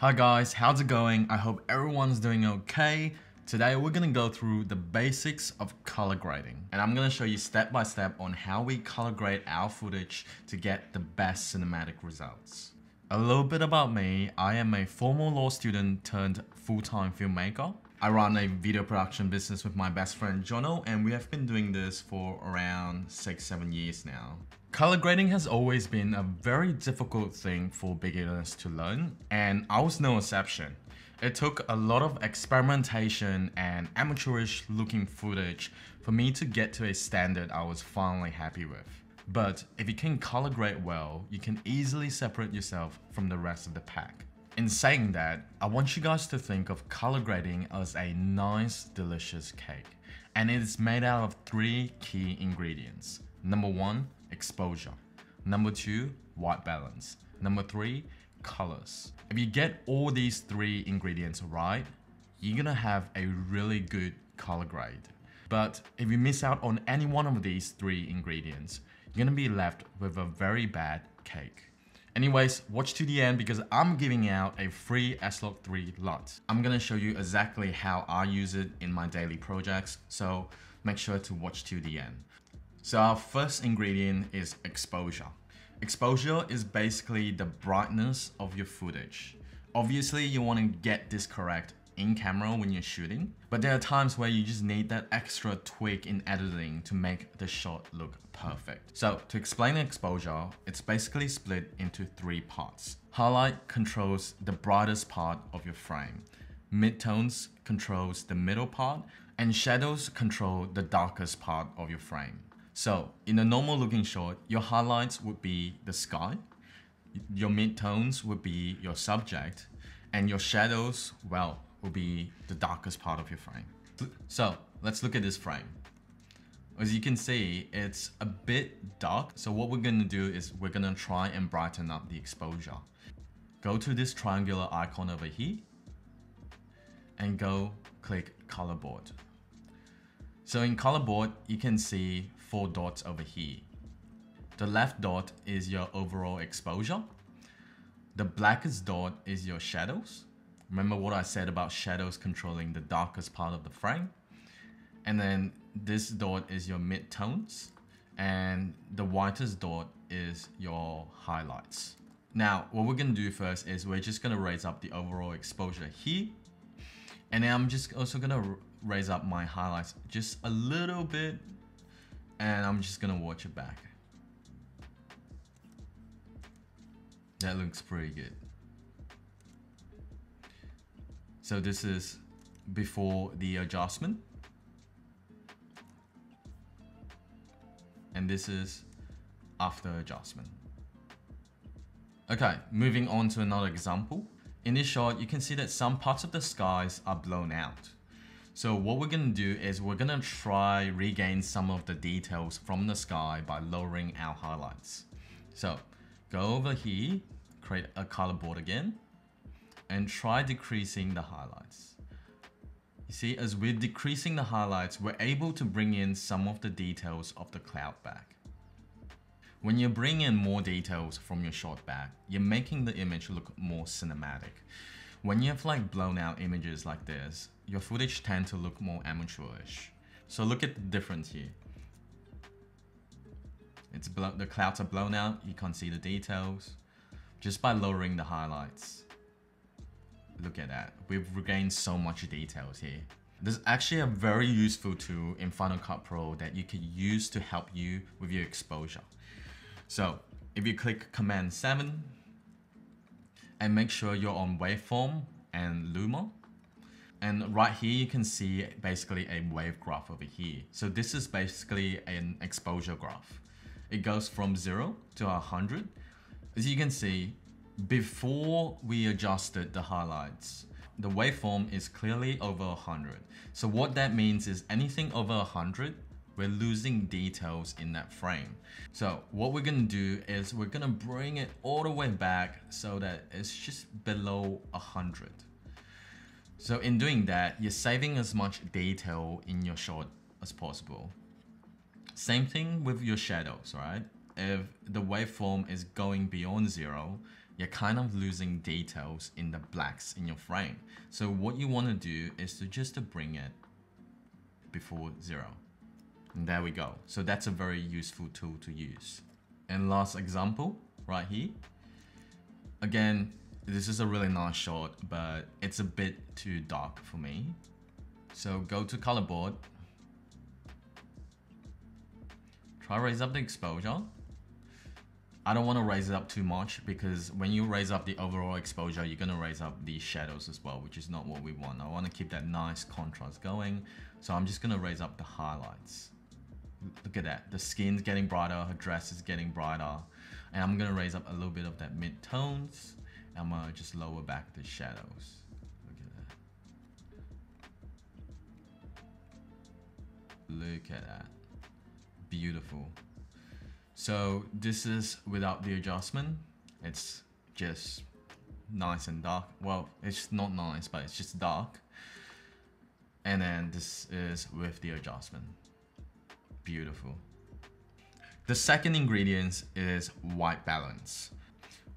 Hi guys, how's it going? I hope everyone's doing okay. Today we're gonna go through the basics of color grading, and I'm gonna show you step by step on how we color grade our footage to get the best cinematic results. A little bit about me, I am a former law student turned full-time filmmaker. I run a video production business with my best friend Jono, and we have been doing this for around 6-7 years now. Color grading has always been a very difficult thing for beginners to learn, and I was no exception. It took a lot of experimentation and amateurish looking footage for me to get to a standard I was finally happy with. But if you can color grade well, you can easily separate yourself from the rest of the pack. In saying that, I want you guys to think of color grading as a nice, delicious cake, and it is made out of three key ingredients. Number one, exposure. Number two, white balance. Number three, colors. If you get all these three ingredients right, you're gonna have a really good color grade. But if you miss out on any one of these three ingredients, you're gonna be left with a very bad cake. Anyways, watch to the end because I'm giving out a free SLOG3 LUT. I'm gonna show you exactly how I use it in my daily projects, so make sure to watch to the end. So our first ingredient is exposure. Exposure is basically the brightness of your footage. Obviously, you wanna get this correct in camera when you're shooting, but there are times where you just need that extra tweak in editing to make the shot look perfect. So to explain exposure, it's basically split into three parts. Highlight controls the brightest part of your frame, midtones controls the middle part, and shadows control the darkest part of your frame. So in a normal looking shot, your highlights would be the sky, your midtones would be your subject, and your shadows, well, will be the darkest part of your frame. So let's look at this frame. As you can see, it's a bit dark. So what we're gonna do is we're gonna try and brighten up the exposure. Go to this triangular icon over here and go click color board. So in color board, you can see four dots over here. The left dot is your overall exposure. The blackest dot is your shadows. Remember what I said about shadows controlling the darkest part of the frame? And then this dot is your midtones, and the whitest dot is your highlights. Now, what we're gonna do first is we're just gonna raise up the overall exposure here. And then I'm just also gonna raise up my highlights just a little bit, and I'm just gonna watch it back. That looks pretty good. So this is before the adjustment. And this is after adjustment. Okay, moving on to another example. In this shot, you can see that some parts of the skies are blown out. So what we're gonna do is we're gonna try regain some of the details from the sky by lowering our highlights. So go over here, create a color board again, and try decreasing the highlights. You see, as we're decreasing the highlights, we're able to bring in some of the details of the cloud back. When you bring in more details from your shot back, you're making the image look more cinematic. When you have like blown out images like this, your footage tends to look more amateurish. So look at the difference here. It's the clouds are blown out, you can't see the details, just by lowering the highlights. Look at that, we've regained so much details here. There's actually a very useful tool in Final Cut Pro that you can use to help you with your exposure. So if you click Command 7 and make sure you're on waveform and luma, and right here you can see basically a wave graph over here. So this is basically an exposure graph. It goes from 0 to 100. As you can see, before we adjusted the highlights, the waveform is clearly over 100. So what that means is anything over 100, we're losing details in that frame. So what we're gonna do is we're gonna bring it all the way back so that it's just below 100. So in doing that, you're saving as much detail in your shot as possible. Same thing with your shadows, right? If the waveform is going beyond 0, you're kind of losing details in the blacks in your frame. So what you want to do is to just to bring it before zero. And there we go. So that's a very useful tool to use. And last example right here. Again, this is a really nice shot, but it's a bit too dark for me. So go to color board. Try raise up the exposure. I don't want to raise it up too much because when you raise up the overall exposure, you're going to raise up the shadows as well, which is not what we want. I want to keep that nice contrast going. So I'm just going to raise up the highlights. Look at that. The skin's getting brighter. Her dress is getting brighter. And I'm going to raise up a little bit of that mid-tones. And I'm going to just lower back the shadows. Look at that. Beautiful. So this is without the adjustment. It's just nice and dark. Well, it's not nice, but it's just dark. And then this is with the adjustment. Beautiful. The second ingredient is white balance.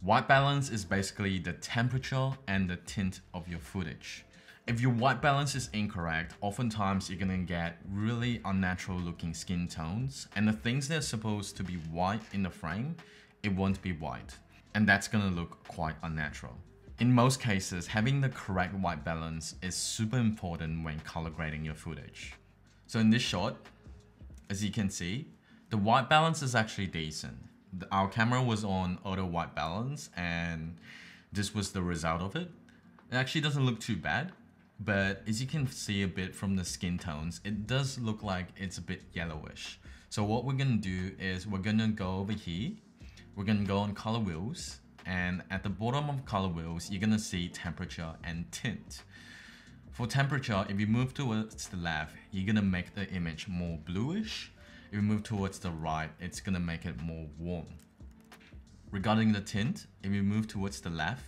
White balance is basically the temperature and the tint of your footage. If your white balance is incorrect, oftentimes you're gonna get really unnatural looking skin tones, and the things that are supposed to be white in the frame, it won't be white. And that's gonna look quite unnatural. In most cases, having the correct white balance is super important when color grading your footage. So in this shot, as you can see, the white balance is actually decent. Our camera was on auto white balance and this was the result of it. It actually doesn't look too bad. But as you can see a bit from the skin tones, it does look like it's a bit yellowish. So what we're gonna do is we're gonna go over here. We're gonna go on color wheels, and at the bottom of color wheels, you're gonna see temperature and tint. For temperature, if you move towards the left, you're gonna make the image more bluish. If you move towards the right, it's gonna make it more warm. Regarding the tint, if you move towards the left,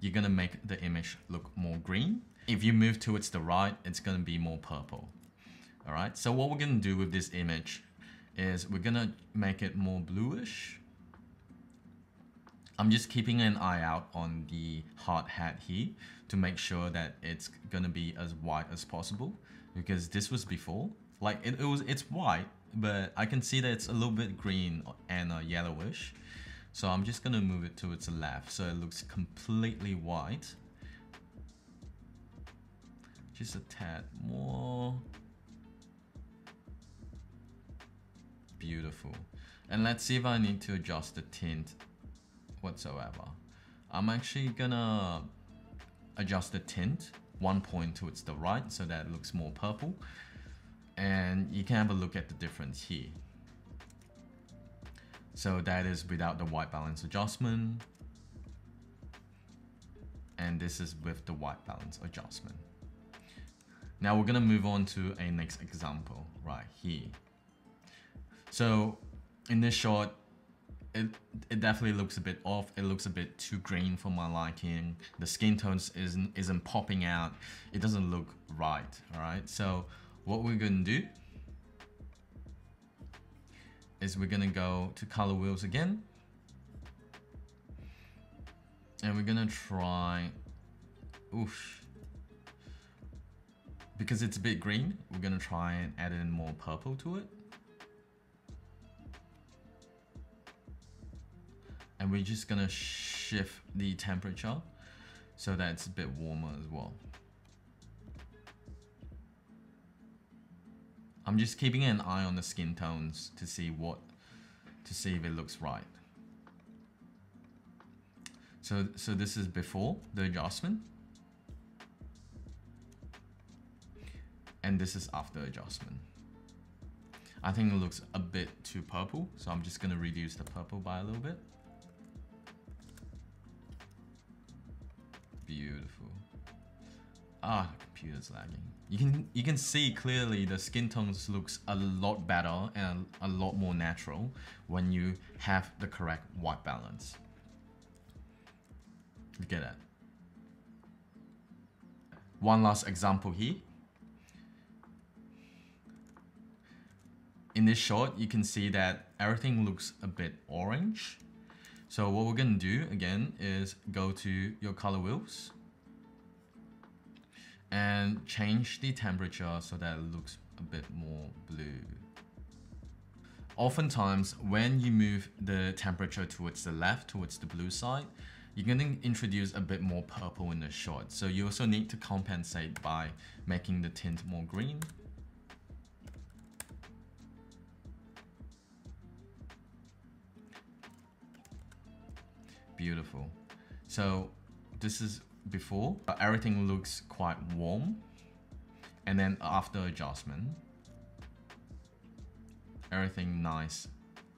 you're gonna make the image look more green. If you move towards the right, it's gonna be more purple. All right, so what we're gonna do with this image is we're gonna make it more bluish. I'm just keeping an eye out on the hard hat here to make sure that it's gonna be as white as possible, because this was before. Like it's white, but I can see that it's a little bit green and yellowish. So I'm just gonna move it towards the left so it looks completely white. Just a tad more. Beautiful. And let's see if I need to adjust the tint whatsoever. I'm actually gonna adjust the tint 1 point towards the right so that it looks more purple. And you can have a look at the difference here. So that is without the white balance adjustment. And this is with the white balance adjustment. Now we're gonna move on to a next example right here. So in this shot, it definitely looks a bit off. It looks a bit too green for my liking. The skin tones isn't popping out. It doesn't look right, all right? So what we're gonna do is we're gonna go to color wheels again. And we're gonna try, oof. Because it's a bit green, we're gonna try and add in more purple to it. And we're just gonna shift the temperature so that it's a bit warmer as well. I'm just keeping an eye on the skin tones to see if it looks right. So this is before the adjustment. And this is after adjustment. I think it looks a bit too purple, so I'm just gonna reduce the purple by a little bit. Beautiful. Ah, the computer's lagging. You can see clearly the skin tones looks a lot better and a lot more natural when you have the correct white balance. Look at that. One last example here. In this shot, you can see that everything looks a bit orange, So what we're gonna do again is go to your color wheels and change the temperature so that it looks a bit more blue. Oftentimes when you move the temperature towards the left, towards the blue side, you're gonna introduce a bit more purple in the shot. So you also need to compensate by making the tint more green. Beautiful. So this is before, everything looks quite warm, and then after adjustment, everything nice,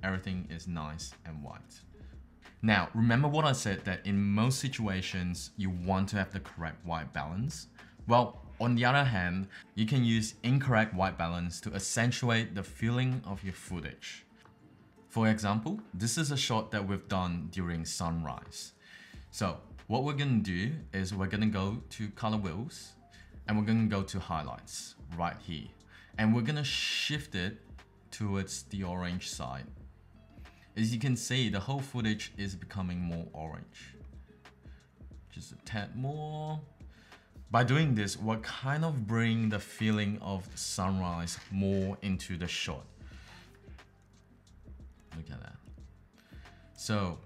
everything is nice and white. Now, remember what I said that in most situations, you want to have the correct white balance. Well, on the other hand, you can use incorrect white balance to accentuate the feeling of your footage. For example, this is a shot that we've done during sunrise. So what we're gonna do is we're gonna go to color wheels and we're gonna go to highlights right here. And we're gonna shift it towards the orange side. As you can see, the whole footage is becoming more orange. Just a tad more. By doing this, we're kind of bringing the feeling of sunrise more into the shot. Look at that. So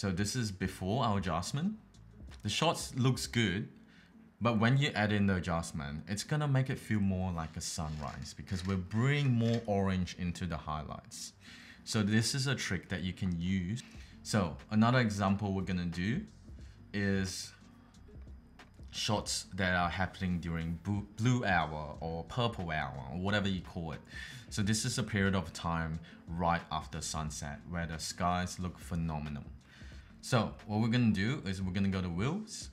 this is before our adjustment. The shots looks good, but when you add in the adjustment, it's gonna make it feel more like a sunrise because we're bringing more orange into the highlights. So this is a trick that you can use. So another example we're gonna do is shots that are happening during blue hour or purple hour or whatever you call it. So this is a period of time right after sunset where the skies look phenomenal. So what we're gonna do is we're gonna go to wheels,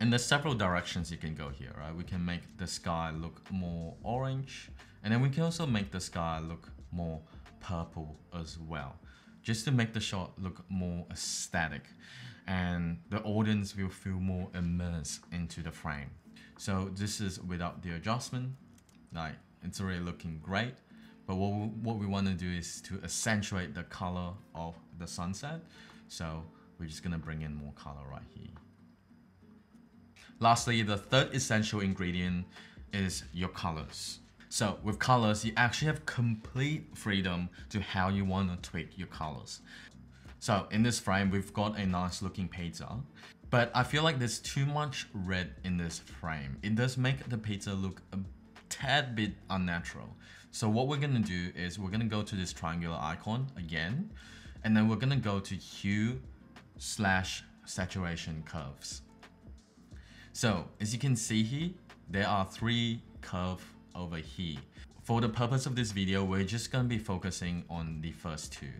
and there's several directions you can go here, right? We can make the sky look more orange, and then we can also make the sky look more purple as well, just to make the shot look more aesthetic and the audience will feel more immersed into the frame. So this is without the adjustment, like it's already looking great, but what we want to do is to accentuate the color of the sunset. So we're just gonna bring in more color right here. Lastly, the third essential ingredient is your colors. So with colors, you actually have complete freedom to how you want to tweak your colors. So in this frame, we've got a nice looking pizza, but I feel like there's too much red in this frame. It does make the pizza look a tad bit unnatural. So what we're gonna do is we're gonna go to this triangular icon again, and then we're gonna go to hue/saturation curves. So as you can see here, there are three curves over here. For the purpose of this video, we're just gonna be focusing on the first two,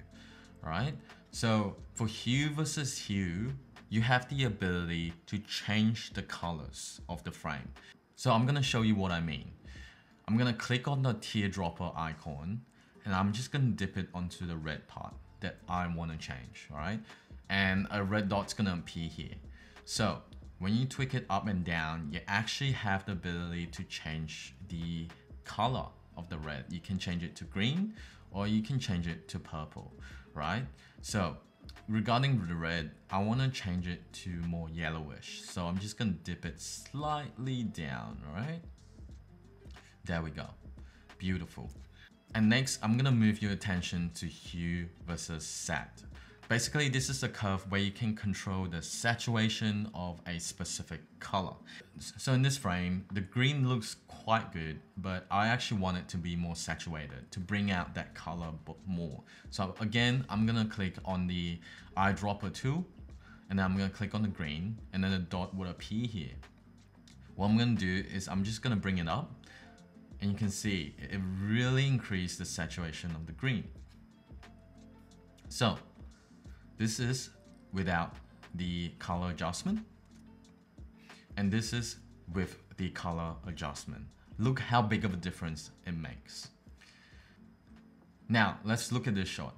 right? So for hue versus hue, you have the ability to change the colors of the frame. So I'm gonna show you what I mean. I'm gonna click on the teardropper icon, and I'm just gonna dip it onto the red part that I wanna change, all right? And a red dot's gonna appear here. So when you tweak it up and down, you actually have the ability to change the color of the red. You can change it to green, or you can change it to purple, right? So regarding the red, I want to change it to more yellowish. So I'm just going to dip it slightly down, all right? There we go. Beautiful. And next, I'm going to move your attention to hue versus sat. Basically, this is a curve where you can control the saturation of a specific color. So in this frame, the green looks quite good, but I actually want it to be more saturated to bring out that color more. So again, I'm gonna click on the eyedropper tool, and then I'm gonna click on the green, and then a dot would appear here. What I'm gonna do is I'm just gonna bring it up, and you can see it really increased the saturation of the green. So this is without the color adjustment, and this is with the color adjustment. Look how big of a difference it makes. Now let's look at this shot.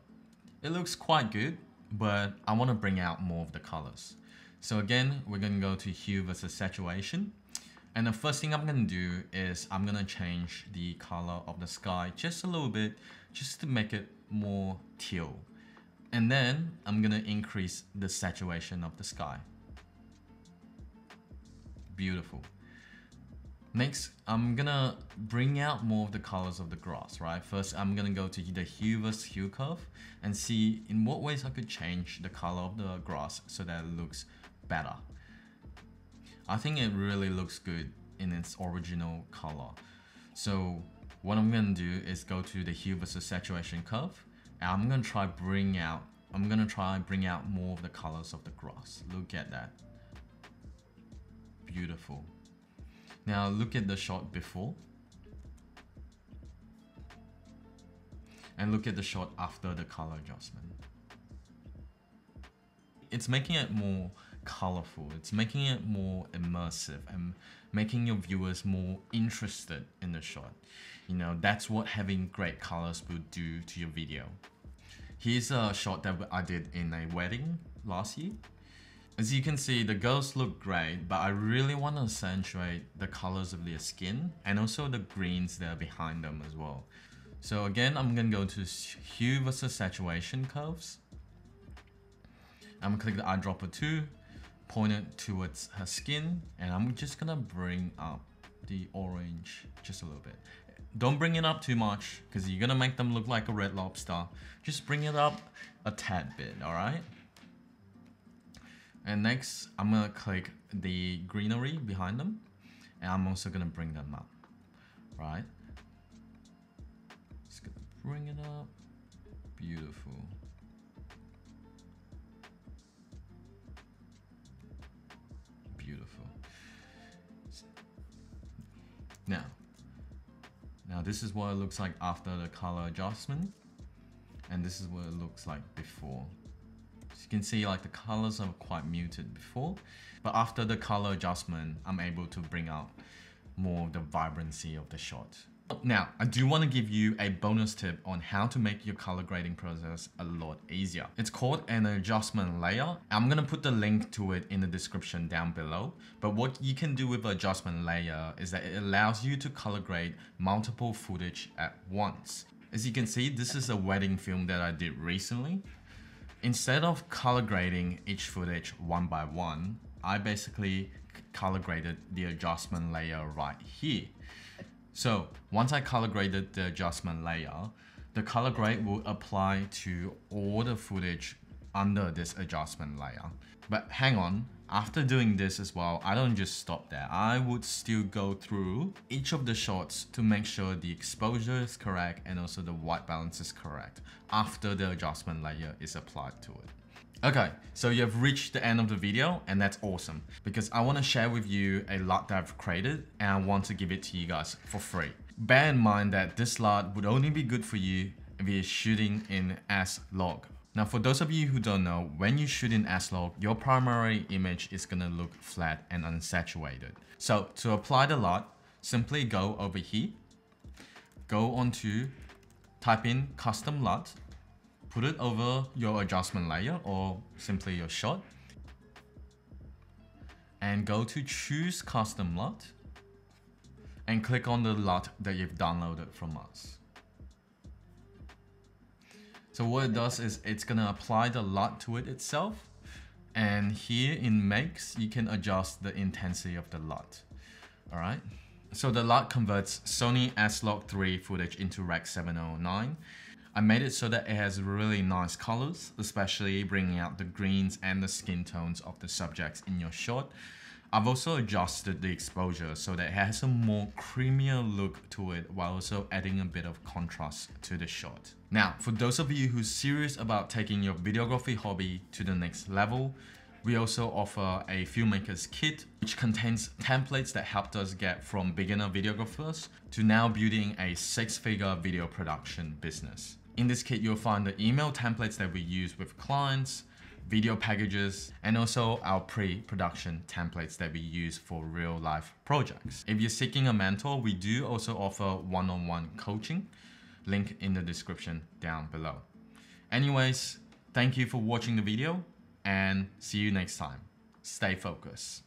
It looks quite good, but I want to bring out more of the colors. So again, we're going to go to hue versus saturation, and the first thing I'm going to do is I'm going to change the color of the sky just a little bit, just to make it more teal. And then I'm gonna increase the saturation of the sky. Beautiful. Next, I'm gonna bring out more of the colors of the grass, right? First, I'm gonna go to the hue versus hue curve and see in what ways I could change the color of the grass so that it looks better. I think it really looks good in its original color. So what I'm gonna do is go to the hue versus saturation curve. And I'm gonna try bring out more of the colors of the grass. Look at that. Beautiful. Now look at the shot before and look at the shot after the color adjustment. It's making it more colorful, it's making it more immersive and making your viewers more interested in the shot. You know, that's what having great colors will do to your video. Here's a shot that I did in a wedding last year. As you can see, the girls look great, but I really want to accentuate the colors of their skin and also the greens that are behind them as well. So again, I'm going to go to hue versus saturation curves. I'm going to click the eyedropper 2, point it towards her skin, and I'm just going to bring up the orange just a little bit. Don't bring it up too much because you're going to make them look like a red lobster. Just bring it up a tad bit, alright? And next, I'm gonna click the greenery behind them, and I'm also gonna bring them up, right? Just gonna bring it up, beautiful. Beautiful. Now this is what it looks like after the color adjustment, and this is what it looks like before. So you can see like the colors are quite muted before, but after the color adjustment, I'm able to bring out more of the vibrancy of the shot. Now, I do want to give you a bonus tip on how to make your color grading process a lot easier. It's called an adjustment layer. I'm going to put the link to it in the description down below. But what you can do with the adjustment layer is that it allows you to color grade multiple footage at once. As you can see, this is a wedding film that I did recently. Instead of color grading each footage one by one, I basically color graded the adjustment layer right here. So once I color graded the adjustment layer, the color grade will apply to all the footage under this adjustment layer. But hang on, after doing this as well, I don't just stop there. I would still go through each of the shots to make sure the exposure is correct and also the white balance is correct after the adjustment layer is applied to it. Okay, so you've reached the end of the video and that's awesome because I want to share with you a LUT that I've created and I want to give it to you guys for free. Bear in mind that this LUT would only be good for you if you're shooting in S-Log. Now for those of you who don't know, when you shoot in S-Log, your primary image is going to look flat and unsaturated. So to apply the LUT, simply go over here, go onto, type in custom LUT, put it over your adjustment layer or simply your shot, and go to choose custom LUT and click on the LUT that you've downloaded from us. So what it does is it's going to apply the LUT to it itself, and here in makes you can adjust the intensity of the LUT. All right. So the LUT converts Sony SLOG3 footage into Rec 709. I made it so that it has really nice colors, especially bringing out the greens and the skin tones of the subjects in your shot. I've also adjusted the exposure so that it has a more creamier look to it while also adding a bit of contrast to the shot. Now, for those of you who's serious about taking your videography hobby to the next level, we also offer a filmmaker's kit, which contains templates that helped us get from beginner videographers to now building a six-figure video production business. In this kit, you'll find the email templates that we use with clients, video packages, and also our pre-production templates that we use for real-life projects. If you're seeking a mentor, we do also offer one-on-one coaching, link in the description down below. Anyways, thank you for watching the video and see you next time. Stay focused.